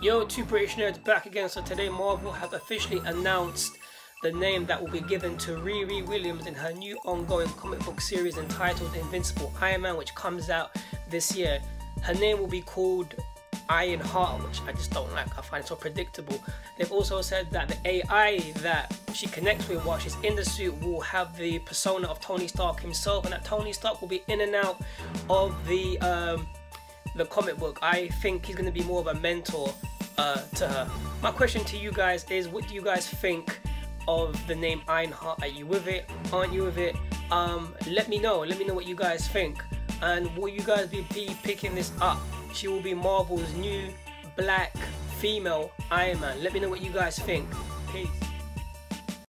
Yo, two British nerds back again. So today Marvel have officially announced the name that will be given to Riri Williams in her new ongoing comic book series entitled Invincible Iron Man, which comes out this year. Her name will be called Iron Heart, which I just don't like. I find it so predictable. They've also said that the AI that she connects with while she's in the suit will have the persona of Tony Stark himself, and that Tony Stark will be in and out of the comic book. I think he's going to be more of a mentor to her. My question to you guys is, what do you guys think of the name Iron Heart? Are you with it? Aren't you with it? Let me know. Let me know what you guys think. And will you guys be picking this up? She will be Marvel's new black female Iron Man. Let me know what you guys think. Peace.